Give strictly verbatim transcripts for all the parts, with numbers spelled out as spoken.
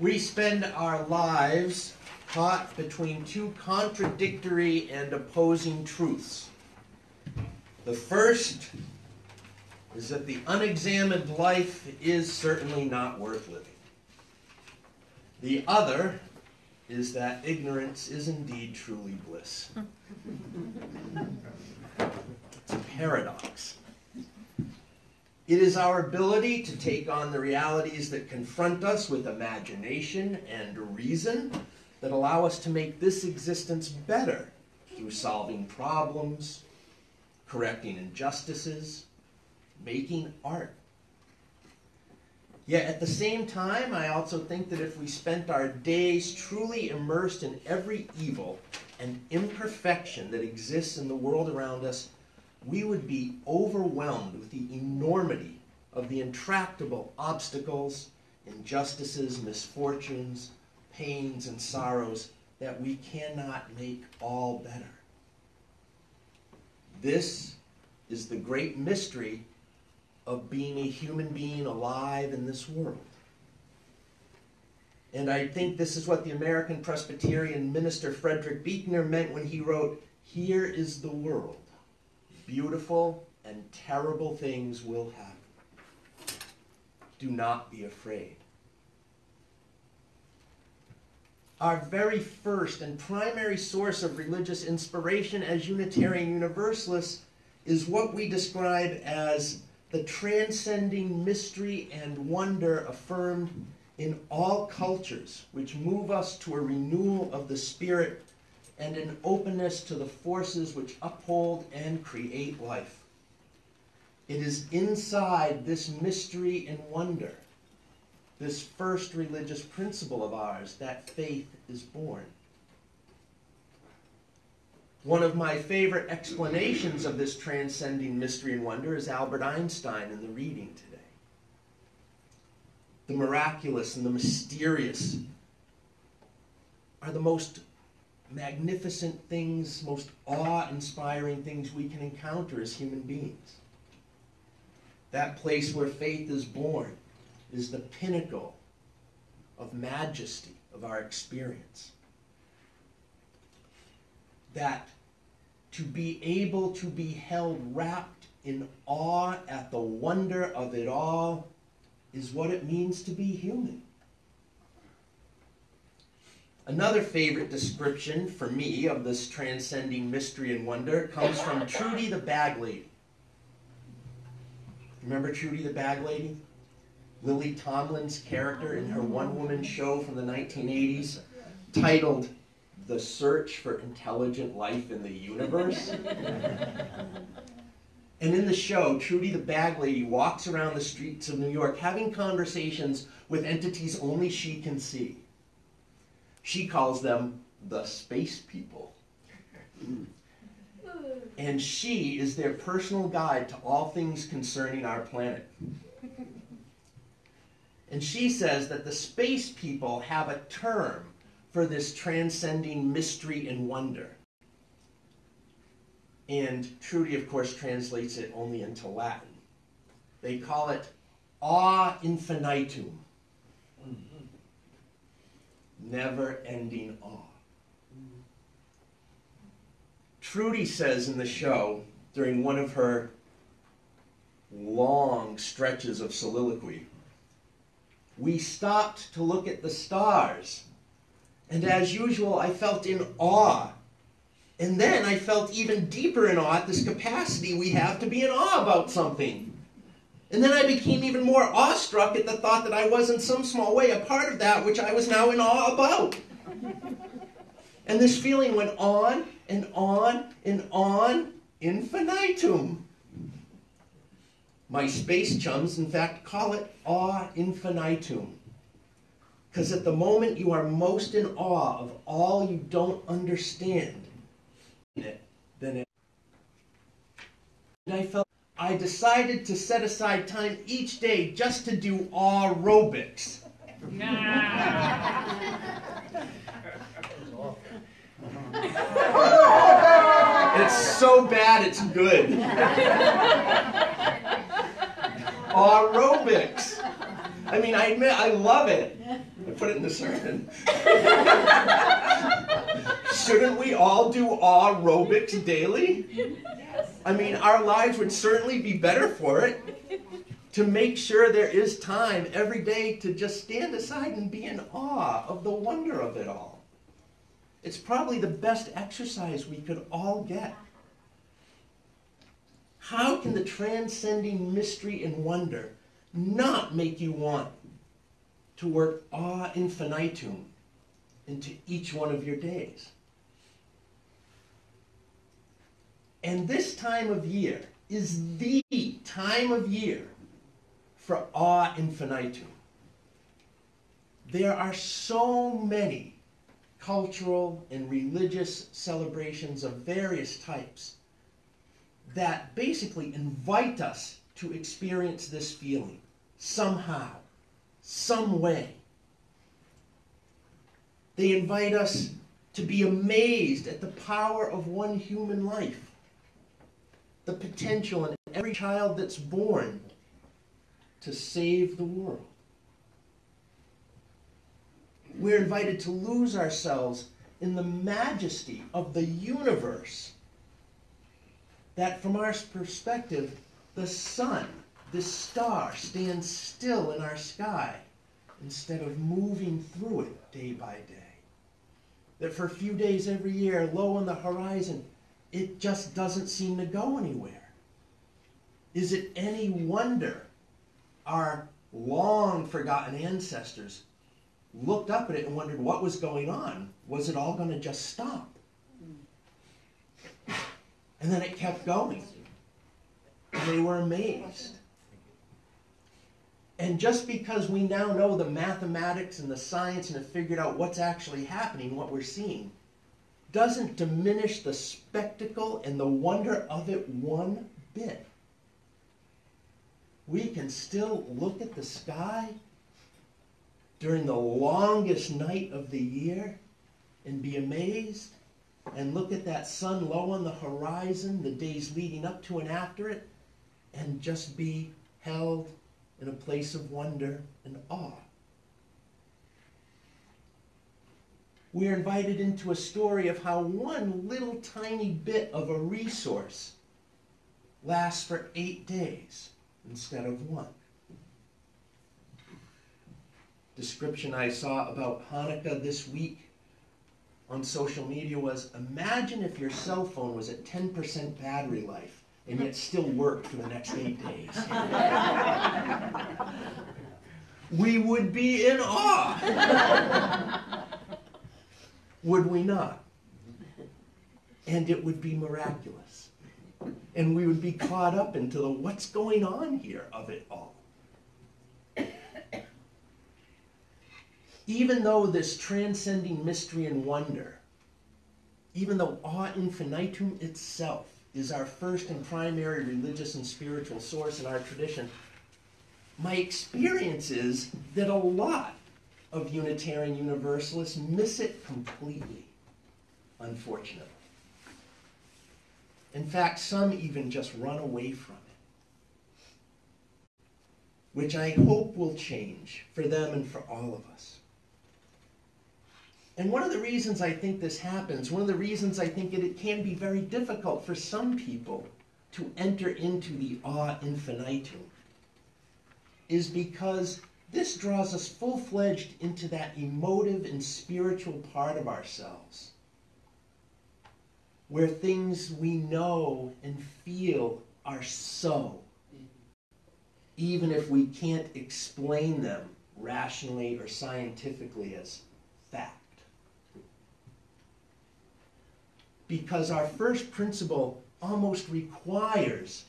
We spend our lives caught between two contradictory and opposing truths. The first is that the unexamined life is certainly not worth living. The other is that ignorance is indeed truly bliss. It's a paradox. It is our ability to take on the realities that confront us with imagination and reason that allow us to make this existence better through solving problems, correcting injustices, making art. Yet at the same time, I also think that if we spent our days truly immersed in every evil and imperfection that exists in the world around us, we would be overwhelmed with the enormity of the intractable obstacles, injustices, misfortunes, pains, and sorrows that we cannot make all better. This is the great mystery of being a human being alive in this world. And I think this is what the American Presbyterian minister Frederick Buechner meant when he wrote, "Here is the world. Beautiful and terrible things will happen. Do not be afraid." Our very first and primary source of religious inspiration as Unitarian Universalists is what we describe as the transcending mystery and wonder affirmed in all cultures, which move us to a renewal of the spirit and an openness to the forces which uphold and create life. It is inside this mystery and wonder, this first religious principle of ours, that faith is born. One of my favorite explanations of this transcending mystery and wonder is Albert Einstein in the reading today. The miraculous and the mysterious are the most magnificent things, most awe-inspiring things we can encounter as human beings. That place where faith is born is the pinnacle of majesty of our experience. That to be able to be held wrapped in awe at the wonder of it all is what it means to be human. Another favorite description for me of this transcending mystery and wonder comes from Trudy the Bag Lady. Remember Trudy the Bag Lady? Lily Tomlin's character in her one-woman show from the nineteen eighties titled The Search for Intelligent Life in the Universe. And in the show, Trudy the Bag Lady walks around the streets of New York having conversations with entities only she can see. She calls them the space people. And she is their personal guide to all things concerning our planet. And she says that the space people have a term for this transcending mystery and wonder. And Trudy, of course, translates it only into Latin. They call it Awe Infinitum. Never-ending awe. Trudy says in the show, during one of her long stretches of soliloquy, "We stopped to look at the stars, and as usual, I felt in awe. And then I felt even deeper in awe at this capacity we have to be in awe about something. And then I became even more awestruck at the thought that I was in some small way a part of that which I was now in awe about." And this feeling went on and on and on, infinitum. My space chums, in fact, call it awe infinitum. Because at the moment you are most in awe of all you don't understand, then it. And I felt I decided to set aside time each day just to do aerobics. It's so bad it's good. Aerobics. I mean, I admit I love it. I put it in the sermon. Shouldn't we all do aerobics daily? Yes. I mean, our lives would certainly be better for it, to make sure there is time every day to just stand aside and be in awe of the wonder of it all. It's probably the best exercise we could all get. How can the transcending mystery and wonder not make you want to work awe infinitum into each one of your days? And this time of year is the time of year for awe infinitum. There are so many cultural and religious celebrations of various types that basically invite us to experience this feeling somehow, some way. They invite us to be amazed at the power of one human life, the potential in every child that's born to save the world. We're invited to lose ourselves in the majesty of the universe, that from our perspective, the sun, this star, stands still in our sky instead of moving through it day by day. That for a few days every year, low on the horizon, it just doesn't seem to go anywhere. Is it any wonder our long-forgotten ancestors looked up at it and wondered what was going on? Was it all going to just stop? And then it kept going. And they were amazed. And just because we now know the mathematics and the science and have figured out what's actually happening, what we're seeing, doesn't diminish the spectacle and the wonder of it one bit. We can still look at the sky during the longest night of the year and be amazed, and look at that sun low on the horizon, the days leading up to and after it, and just be held in a place of wonder and awe. We are invited into a story of how one little tiny bit of a resource lasts for eight days instead of one. Description I saw about Hanukkah this week on social media was, imagine if your cell phone was at ten percent battery life and yet still worked for the next eight days. We would be in awe. Would we not? And it would be miraculous. And we would be caught up into the what's going on here of it all. Even though this transcending mystery and wonder, even though awe infinitum itself is our first and primary religious and spiritual source in our tradition, my experience is that a lot of Unitarian Universalists miss it completely, unfortunately. In fact, some even just run away from it, which I hope will change for them and for all of us. And one of the reasons I think this happens, one of the reasons I think it, it can be very difficult for some people to enter into the awe infinitum, is because this draws us full-fledged into that emotive and spiritual part of ourselves, where things we know and feel are so, even if we can't explain them rationally or scientifically as fact. Because our first principle almost requires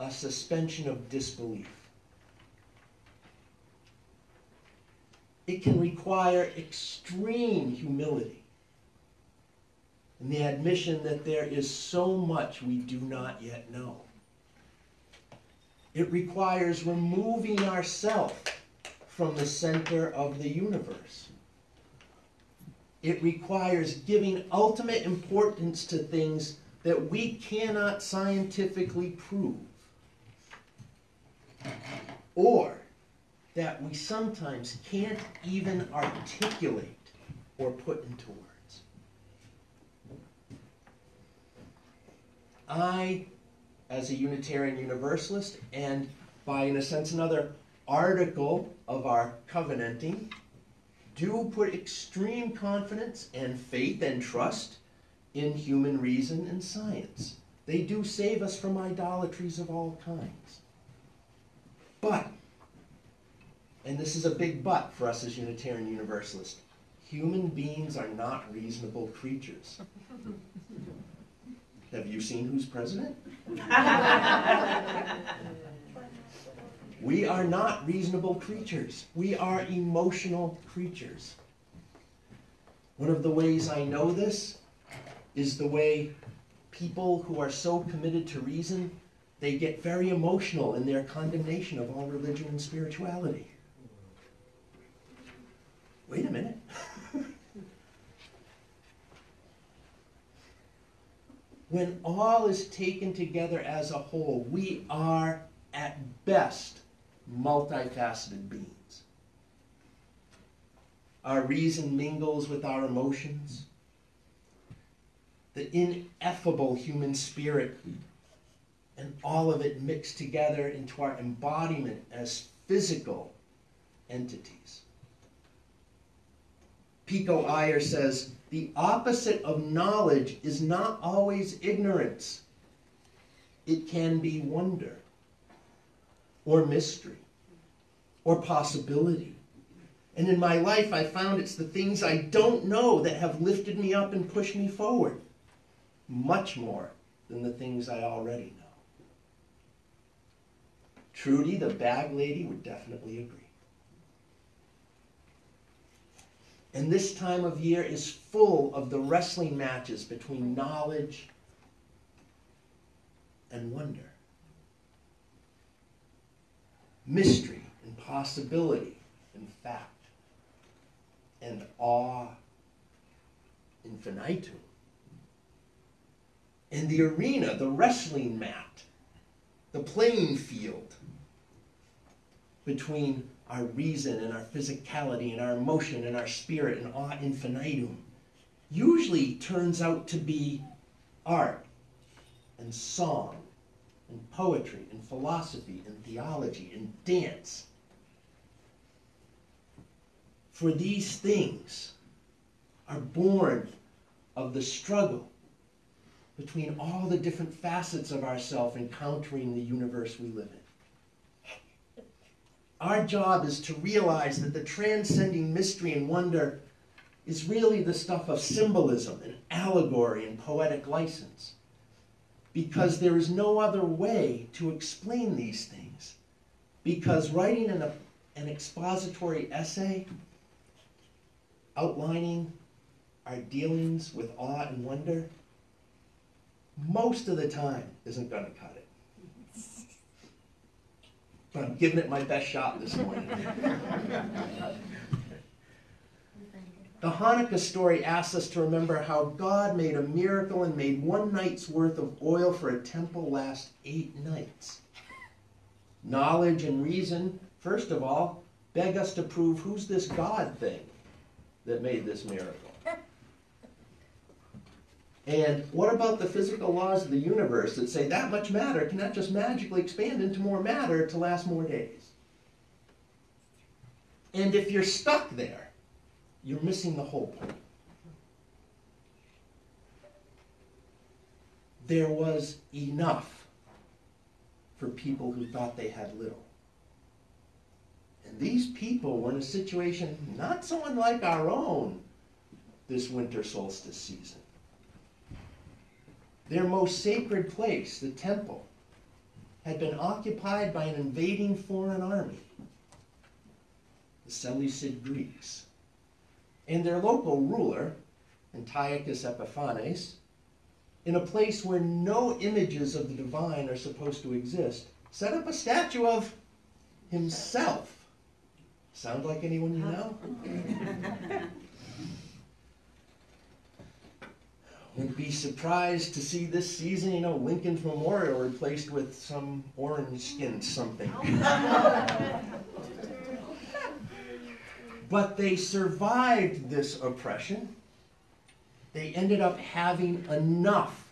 a suspension of disbelief. It can require extreme humility and the admission that there is so much we do not yet know. It requires removing ourselves from the center of the universe. It requires giving ultimate importance to things that we cannot scientifically prove, or that we sometimes can't even articulate or put into words. I, as a Unitarian Universalist, and by, in a sense, another article of our covenanting, do put extreme confidence and faith and trust in human reason and science. They do save us from idolatries of all kinds. But, and this is a big but for us as Unitarian Universalists, human beings are not reasonable creatures. Have you seen who's president? We are not reasonable creatures. We are emotional creatures. One of the ways I know this is the way people who are so committed to reason, they get very emotional in their condemnation of all religion and spirituality. Wait a minute. When all is taken together as a whole, we are, at best, multifaceted beings. Our reason mingles with our emotions. The ineffable human spirit, and all of it mixed together into our embodiment as physical entities. Pico Iyer says, the opposite of knowledge is not always ignorance. It can be wonder, or mystery, or possibility. And in my life, I found it's the things I don't know that have lifted me up and pushed me forward, much more than the things I already know. Trudy, the bag lady, would definitely agree. And this time of year is full of the wrestling matches between knowledge and wonder, mystery and possibility and fact, and awe infinitum. And the arena, the wrestling mat, the playing field between our reason and our physicality and our emotion and our spirit and awe infinitum, usually turns out to be art and song and poetry and philosophy and theology and dance. For these things are born of the struggle between all the different facets of ourself encountering the universe we live in. Our job is to realize that the transcending mystery and wonder is really the stuff of symbolism and allegory and poetic license, because there is no other way to explain these things, because writing an, an expository essay outlining our dealings with awe and wonder most of the time isn't going to cut it. But I'm giving it my best shot this morning. The Hanukkah story asks us to remember how God made a miracle and made one night's worth of oil for a temple last eight nights. Knowledge and reason, first of all, beg us to prove who's this God thing that made this miracle. And what about the physical laws of the universe that say that much matter cannot just magically expand into more matter to last more days? And if you're stuck there, you're missing the whole point. There was enough for people who thought they had little. And these people were in a situation not so unlike our own this winter solstice season. Their most sacred place, the temple, had been occupied by an invading foreign army, the Seleucid Greeks. And their local ruler, Antiochus Epiphanes, in a place where no images of the divine are supposed to exist, set up a statue of himself. Sound like anyone you know? Wouldn't be surprised to see this season, you know, Lincoln's Memorial replaced with some orange-skinned something. But they survived this oppression. They ended up having enough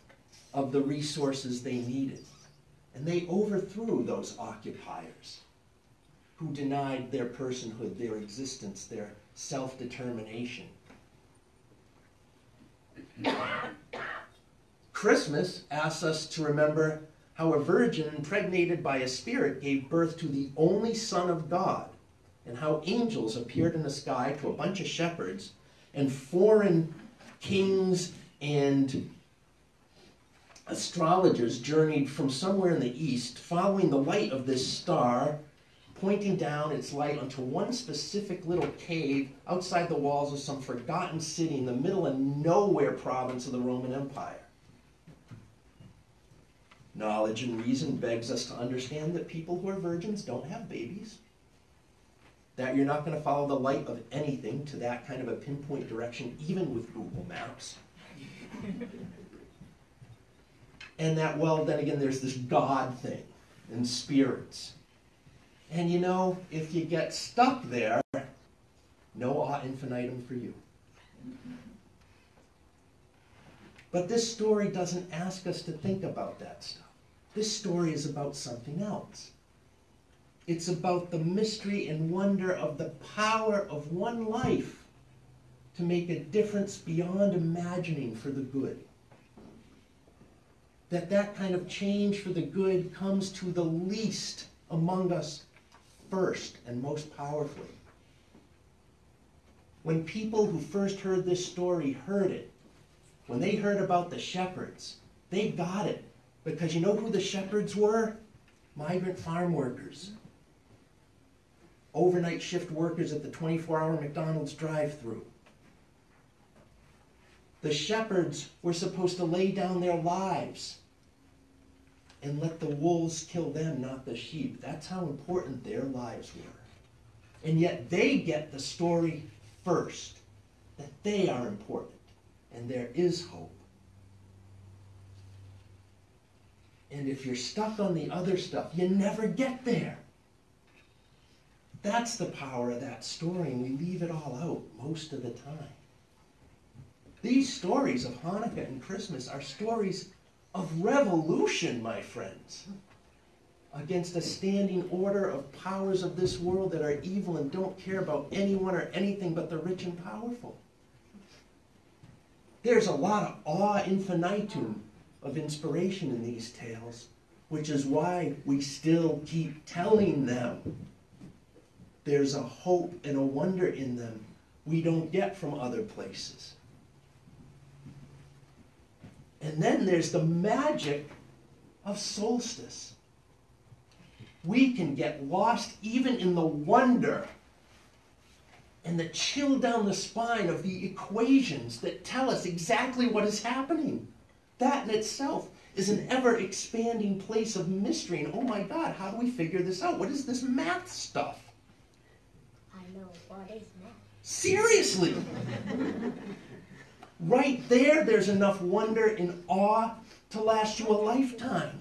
of the resources they needed. And they overthrew those occupiers who denied their personhood, their existence, their self-determination. Christmas asks us to remember how a virgin impregnated by a spirit gave birth to the only Son of God, and how angels appeared in the sky to a bunch of shepherds and foreign kings and astrologers journeyed from somewhere in the east, following the light of this star, pointing down its light onto one specific little cave outside the walls of some forgotten city in the middle of nowhere province of the Roman Empire. Knowledge and reason begs us to understand that people who are virgins don't have babies, that you're not going to follow the light of anything to that kind of a pinpoint direction, even with Google Maps. And that, well, then again, there's this God thing and spirits. And you know, if you get stuck there, no Awe Infinitum for you. But this story doesn't ask us to think about that stuff. This story is about something else. It's about the mystery and wonder of the power of one life to make a difference beyond imagining for the good. That that kind of change for the good comes to the least among us first and most powerfully. When people who first heard this story heard it, when they heard about the shepherds, they got it. Because you know who the shepherds were? Migrant farm workers. Overnight shift workers at the twenty-four hour McDonald's drive-thru. The shepherds were supposed to lay down their lives and let the wolves kill them, not the sheep. That's how important their lives were. And yet they get the story first, that they are important, and there is hope. And if you're stuck on the other stuff, you never get there. That's the power of that story, and we leave it all out most of the time. These stories of Hanukkah and Christmas are stories of revolution, my friends, against a standing order of powers of this world that are evil and don't care about anyone or anything but the rich and powerful. There's a lot of Awe Infinitum of inspiration in these tales, which is why we still keep telling them. There's a hope and a wonder in them we don't get from other places. And then there's the magic of solstice. We can get lost even in the wonder and the chill down the spine of the equations that tell us exactly what is happening. That in itself is an ever-expanding place of mystery. And oh my God, how do we figure this out? What is this math stuff? I know, what is math? Seriously! Right there, there's enough wonder and awe to last you a lifetime.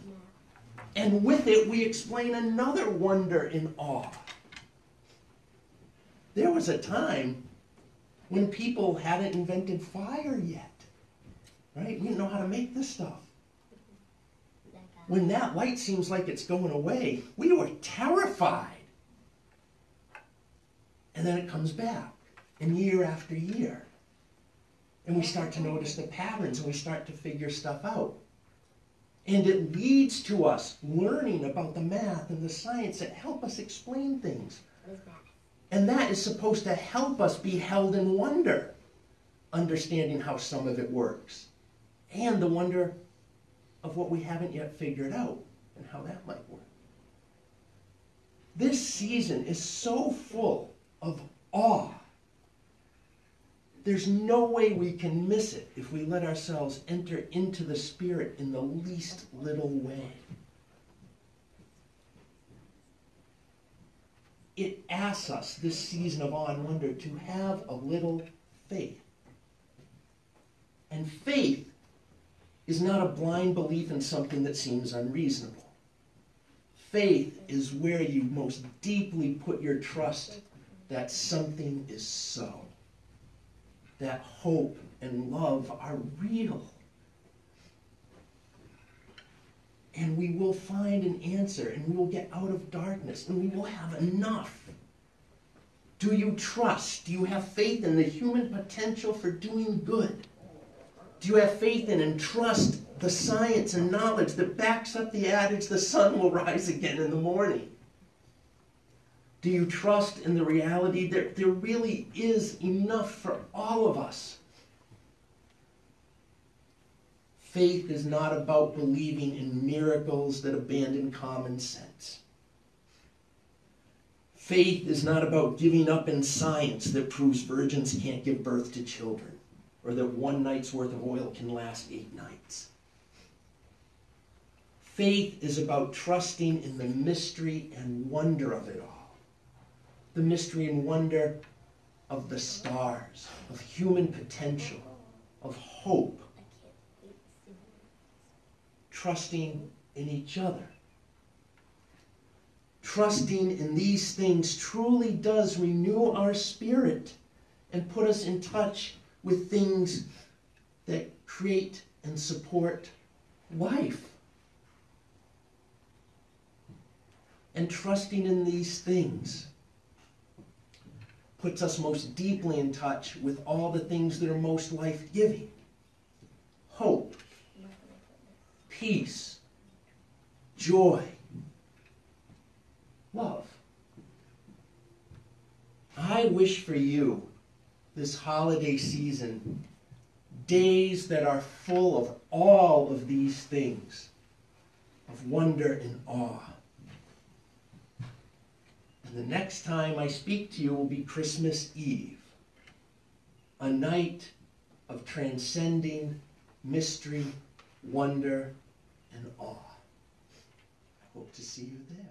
And with it, we explain another wonder and awe. There was a time when people hadn't invented fire yet, right? We didn't know how to make this stuff. When that light seems like it's going away, we were terrified. And then it comes back, and year after year. And we start to notice the patterns, and we start to figure stuff out. And it leads to us learning about the math and the science that help us explain things. And that is supposed to help us be held in wonder, understanding how some of it works, and the wonder of what we haven't yet figured out and how that might work. This season is so full of awe. There's no way we can miss it if we let ourselves enter into the spirit in the least little way. It asks us, this season of awe and wonder, to have a little faith. And faith is not a blind belief in something that seems unreasonable. Faith is where you most deeply put your trust that something is so, that hope and love are real. And we will find an answer, and we will get out of darkness, and we will have enough. Do you trust? Do you have faith in the human potential for doing good? Do you have faith in and trust the science and knowledge that backs up the adage, the sun will rise again in the morning? Do you trust in the reality that there really is enough for all of us? Faith is not about believing in miracles that abandon common sense. Faith is not about giving up in science that proves virgins can't give birth to children, or that one night's worth of oil can last eight nights. Faith is about trusting in the mystery and wonder of it all. The mystery and wonder of the stars, of human potential, of hope. Trusting in each other. Trusting in these things truly does renew our spirit and put us in touch with things that create and support life. And trusting in these things puts us most deeply in touch with all the things that are most life-giving. Hope. Peace, joy, love. I wish for you this holiday season days that are full of all of these things, of wonder and awe. And the next time I speak to you will be Christmas Eve, a night of transcending mystery, wonder, and awe. I hope to see you there.